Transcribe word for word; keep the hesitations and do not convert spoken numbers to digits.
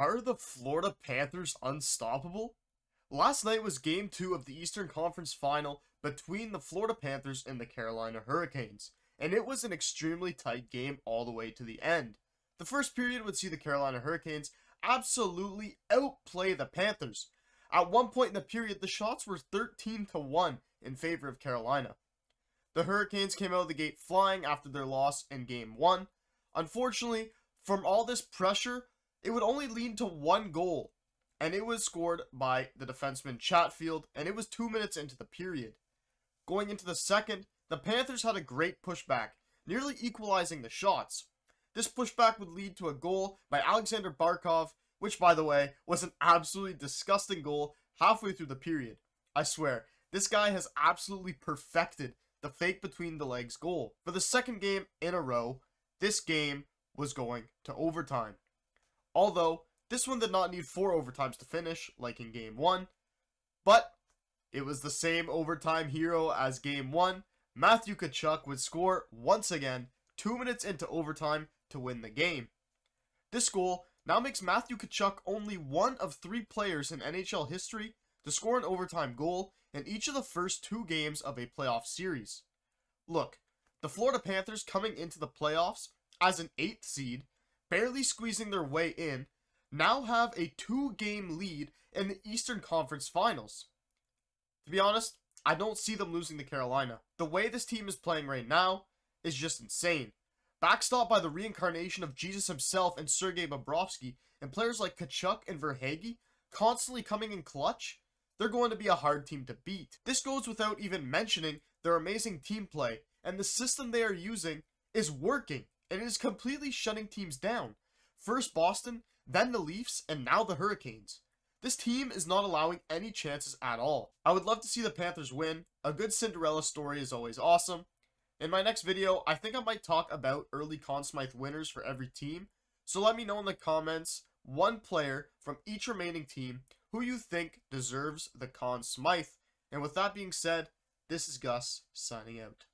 Are the Florida Panthers unstoppable? Last night was game two of the Eastern Conference final between the Florida Panthers and the Carolina Hurricanes, and it was an extremely tight game all the way to the end. The first period would see the Carolina Hurricanes absolutely outplay the Panthers. At one point in the period, the shots were thirteen to one in favor of Carolina. The Hurricanes came out of the gate flying after their loss in game one. Unfortunately, from all this pressure, it would only lead to one goal, and it was scored by the defenseman Chatfield, and it was two minutes into the period. Going into the second, the Panthers had a great pushback, nearly equalizing the shots. This pushback would lead to a goal by Alexander Barkov, which, by the way, was an absolutely disgusting goal halfway through the period. I swear, this guy has absolutely perfected the fake between the legs goal. For the second game in a row, this game was going to overtime. Although, this one did not need four overtimes to finish, like in game one, but it was the same overtime hero as game one. Matthew Tkachuk would score once again, two minutes into overtime to win the game. This goal now makes Matthew Tkachuk only one of three players in N H L history to score an overtime goal in each of the first two games of a playoff series. Look, the Florida Panthers coming into the playoffs as an eighth seed, barely squeezing their way in, now have a two-game lead in the Eastern Conference Finals. To be honest, I don't see them losing to Carolina. The way this team is playing right now is just insane. Backstopped by the reincarnation of Jesus himself and Sergei Bobrovsky, and players like Tkachuk and Verhagi constantly coming in clutch, they're going to be a hard team to beat. This goes without even mentioning their amazing team play, and the system they are using is working, and it is completely shutting teams down. First Boston, then the Leafs, and now the Hurricanes. This team is not allowing any chances at all. I would love to see the Panthers win. A good Cinderella story is always awesome. In my next video, I think I might talk about early Conn Smythe winners for every team. So let me know in the comments, one player from each remaining team, who you think deserves the Conn Smythe. And with that being said, this is Gus, signing out.